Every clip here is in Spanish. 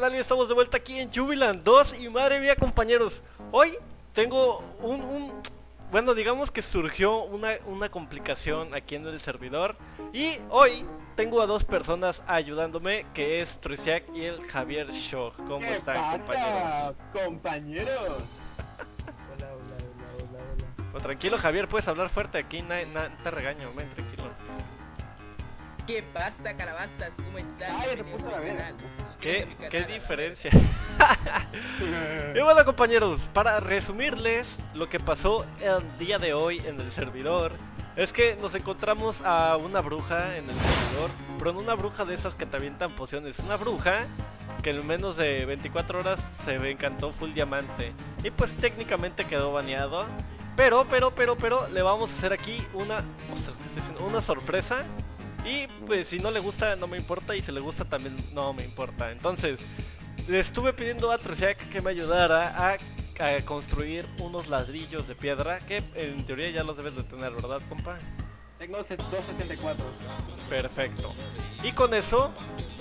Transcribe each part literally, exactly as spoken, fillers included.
canal y estamos de vuelta aquí en Yubiland dos. Y madre mía, compañeros, hoy tengo un... un bueno, digamos que surgió una, una complicación aquí en el servidor. Y hoy tengo a dos personas ayudándome, que es Trusiak y el Javiershog. ¿Cómo ¿Qué están, pasa, compañeros? compañeros? Hola, hola, hola, hola, hola. Pues tranquilo, Javier, puedes hablar fuerte aquí, na, na, te regaño, men, tranquilo. ¿Qué pasa, calabazas? ¿Cómo están? Ay, te puso la vera. ¿Qué, qué diferencia? Y bueno, compañeros, para resumirles lo que pasó el día de hoy en el servidor, es que nos encontramos a una bruja en el servidor, pero no una bruja de esas que te avientan pociones, una bruja que en menos de veinticuatro horas se encantó full diamante. Y pues técnicamente quedó baneado. Pero, pero, pero, pero, le vamos a hacer aquí una... Ostras, ¿qué estoy diciendo? Una sorpresa. Y pues si no le gusta, no me importa. Y si le gusta, también no me importa. Entonces, le estuve pidiendo a Trusiak que me ayudara a, a construir unos ladrillos de piedra, que en teoría ya los debes de tener, ¿verdad, compa? Tengo doscientos setenta y cuatro. Perfecto. Y con eso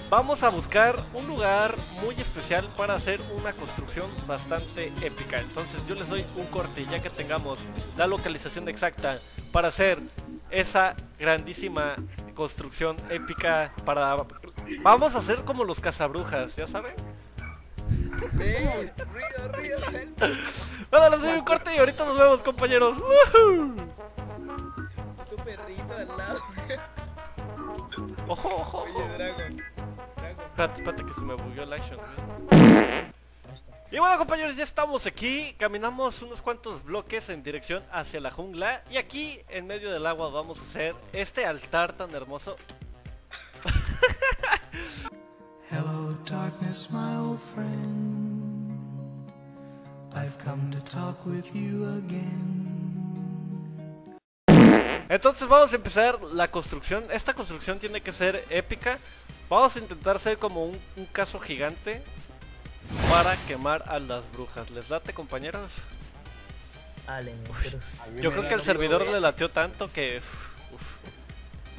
vamos a buscar un lugar muy especial para hacer una construcción bastante épica. Entonces yo les doy un corte ya que tengamos la localización exacta para hacer esa grandísima construcción épica para... Vamos a hacer como los cazabrujas, ¿ya saben? Sí, ruido, ruido. Bueno, les doy un corte y ahorita nos vemos, compañeros. Tu perrito al lado. Ojo, ojo. Oye, Dragon. Espérate, espérate que se me bugueó el action, ¿eh? Y bueno, compañeros, ya estamos aquí. Caminamos unos cuantos bloques en dirección hacia la jungla. Y aquí, en medio del agua, vamos a hacer este altar tan hermoso. Hello, darkness, my old friend. I've come to talk with you again. Entonces vamos a empezar la construcción. Esta construcción tiene que ser épica. Vamos a intentar ser como un, un caso gigante para quemar a las brujas. ¿Les late, compañeros? Dale, pero... Yo creo que el servidor le lateó tanto que... Uf.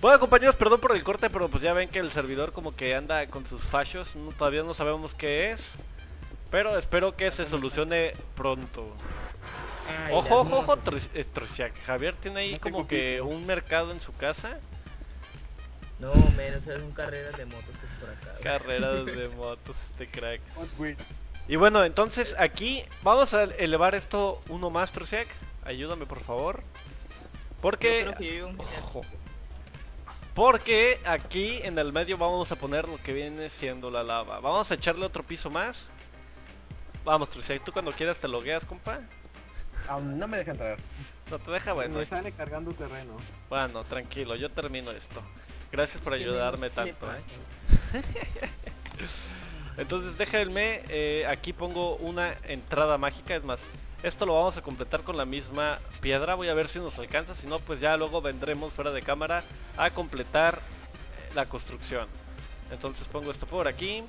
Bueno, compañeros, perdón por el corte, pero pues ya ven que el servidor como que anda con sus fallos. No, todavía no sabemos qué es, pero espero que se solucione pronto. Ojo, ojo, ojo, Trusiak. Javier tiene ahí como que un mercado en su casa. No, menos, son carreras de motos que es por acá. Carreras de motos, este crack. Y bueno, entonces aquí vamos a elevar esto uno más, Trusiak. Ayúdame, por favor. Porque... Ojo. Porque aquí en el medio vamos a poner lo que viene siendo la lava. Vamos a echarle otro piso más. Vamos, Trusiak, tú cuando quieras te logueas, compa. Aún no me deja entrar. No te deja, bueno. Me están encargando terreno. Bueno, tranquilo, yo termino esto. Gracias por ayudarme tanto, ¿eh? Entonces déjenme, eh, aquí pongo una entrada mágica. Es más, esto lo vamos a completar con la misma piedra. Voy a ver si nos alcanza. Si no, pues ya luego vendremos fuera de cámara a completar la construcción. Entonces pongo esto por aquí.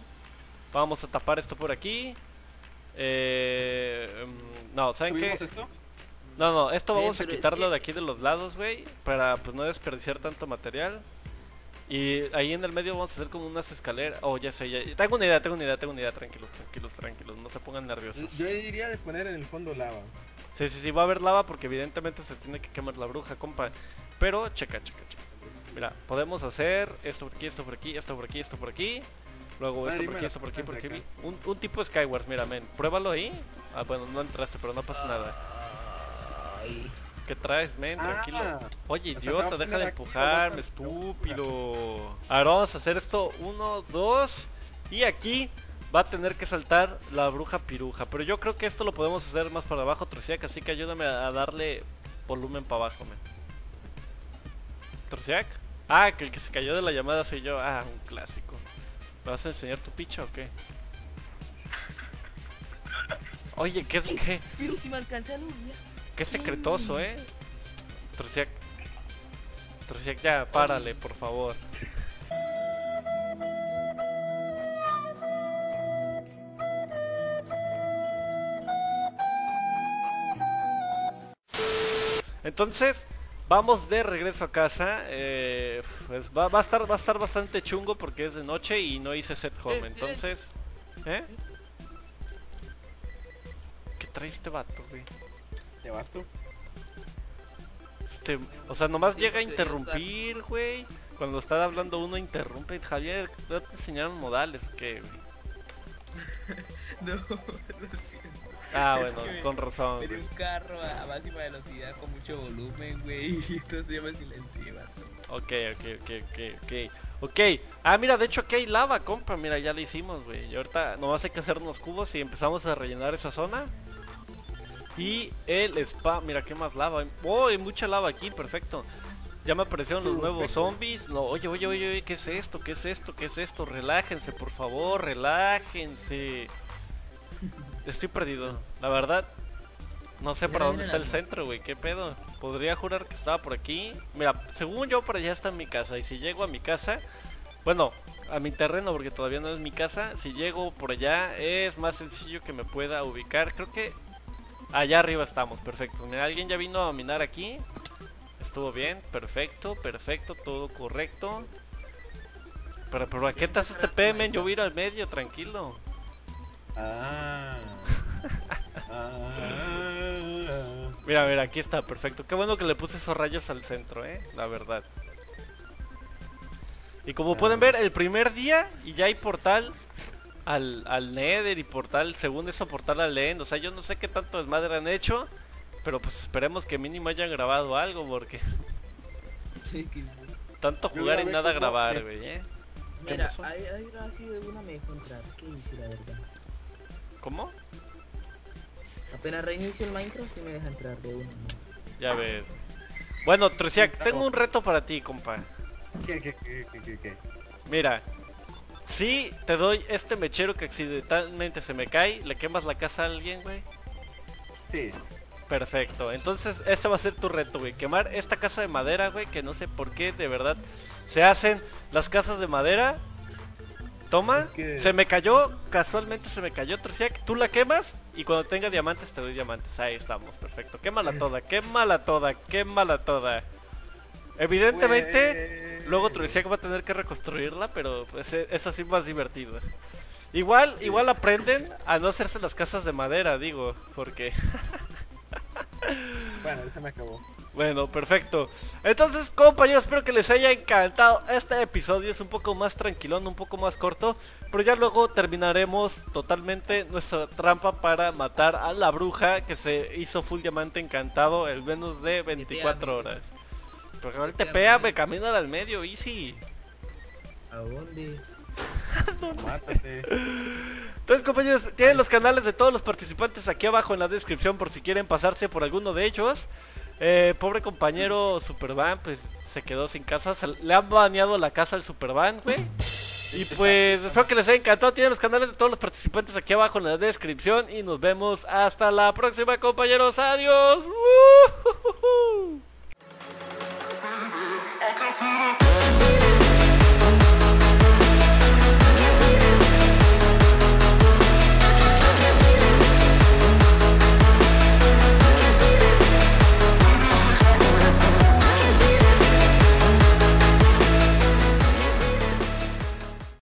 Vamos a tapar esto por aquí. eh, No, ¿saben qué? Esto? No, no, esto vamos a quitarlo de aquí de los lados, güey, para pues no desperdiciar tanto material. Y ahí en el medio vamos a hacer como unas escaleras. Oh, ya sé, ya. Tengo una idea, tengo una idea, tengo una idea. Tranquilos, tranquilos, tranquilos. No se pongan nerviosos. Yo diría de poner en el fondo lava. Sí, sí, sí, va a haber lava porque evidentemente se tiene que quemar la bruja, compa. Pero, checa, checa, checa. Mira, podemos hacer esto por aquí, esto por aquí, esto por aquí, esto por aquí. Luego esto por aquí, esto por aquí, por aquí. Un, un tipo de Skyward, mira, men. Pruébalo ahí. Ah, bueno, no entraste, pero no pasa nada. Ay. ¿Qué traes, men? Tranquilo. Ah, oye, idiota, deja de empujarme, estúpido. Ahora vamos a hacer esto. Uno, dos. Y aquí va a tener que saltar la bruja piruja. Pero yo creo que esto lo podemos hacer más para abajo, Trusiak. Así que ayúdame a darle volumen para abajo, men. ¿Trusiak? Ah, que el que se cayó de la llamada soy yo. Ah, un clásico. ¿Me vas a enseñar tu picha o qué? Oye, ¿qué es qué? Pero si me alcancé a luz, ya. Qué secretoso, eh. Trusiak. Trusiak, ya, párale, por favor. Entonces, vamos de regreso a casa. Eh, pues va, va a estar, va a estar bastante chungo porque es de noche y no hice set home. Entonces, ¿Eh? ¿Qué trae este vato, güey? ¿Este vato? Este, o sea, nomás sí, llega a interrumpir, güey. Cuando está hablando uno interrumpe. Javier, ¿no te enseñaron modales o qué, güey? No, lo siento. Ah, es bueno, con me, razón. Era un carro a máxima velocidad con mucho volumen, güey. Y entonces yo me silencié, vato. Ok, ok, ok, ok, ok. Ok, ah mira, de hecho aquí hay lava, compa, mira, ya lo hicimos, güey. Y ahorita nomás hay que hacer unos cubos y empezamos a rellenar esa zona. Y el spa, mira, qué más lava. Oh, hay mucha lava aquí, perfecto. Ya me aparecieron los nuevos zombies. No, oye, oye, oye, oye, ¿qué es esto? ¿Qué es esto? ¿Qué es esto? Relájense, por favor, relájense. Estoy perdido, la verdad. No sé para dónde está el centro, güey, qué pedo. Podría jurar que estaba por aquí. Mira, según yo, por allá está mi casa. Y si llego a mi casa, bueno, a mi terreno, porque todavía no es mi casa. Si llego por allá, es más sencillo que me pueda ubicar. Creo que allá arriba estamos, perfecto. Mira, alguien ya vino a minar aquí. Estuvo bien, perfecto, perfecto, todo correcto. Pero, pero ¿a qué te haces T P, men? Yo voy a ir al medio, tranquilo. Ah... Mira, mira, aquí está, perfecto. Qué bueno que le puse esos rayos al centro, eh, la verdad. Y como ah, pueden ver, el primer día y ya hay portal al, al Nether y portal, según eso, portal al End. O sea, yo no sé qué tanto desmadre han hecho, pero pues esperemos que mínimo hayan grabado algo, porque sí, que... tanto jugar y nada grabar, güey, eh. Mira, ahí ha sido una me encontrar, ¿qué hice, la verdad? ¿Cómo? Apenas reinicio el Minecraft y me deja entrar de uno. Ya ves. Bueno, Trusiak, tengo un reto para ti, compa. ¿Qué, qué, qué, qué, qué? Mira, si te doy este mechero que accidentalmente se me cae, ¿le quemas la casa a alguien, güey? Sí. Perfecto, entonces ese va a ser tu reto, güey. Quemar esta casa de madera, güey, que no sé por qué, de verdad, se hacen las casas de madera. Toma, es que... se me cayó, casualmente se me cayó, Trusiak, tú la quemas y cuando tenga diamantes te doy diamantes. Ahí estamos, perfecto. Quémala toda, quémala toda, quémala toda. Evidentemente, pues... luego Trusiak va a tener que reconstruirla, pero pues es así más divertido. Igual, igual aprenden a no hacerse las casas de madera, digo, porque... Bueno, se me acabó. Bueno, perfecto. Entonces, compañeros, espero que les haya encantado este episodio. Es un poco más tranquilón, un poco más corto, pero ya luego terminaremos totalmente nuestra trampa para matar a la bruja que se hizo full diamante encantado en menos de veinticuatro horas. Porque ahorita pea, me camina al medio, easy. ¿A dónde? Mátate. Entonces, compañeros, tienen los canales de todos los participantes aquí abajo en la descripción por si quieren pasarse por alguno de ellos. Eh, pobre compañero Superban, pues se quedó sin casa, se le han baneado la casa al Superban, güey. Y pues espero que les haya encantado. Tienen los canales de todos los participantes aquí abajo en la descripción. Y nos vemos hasta la próxima, compañeros. Adiós.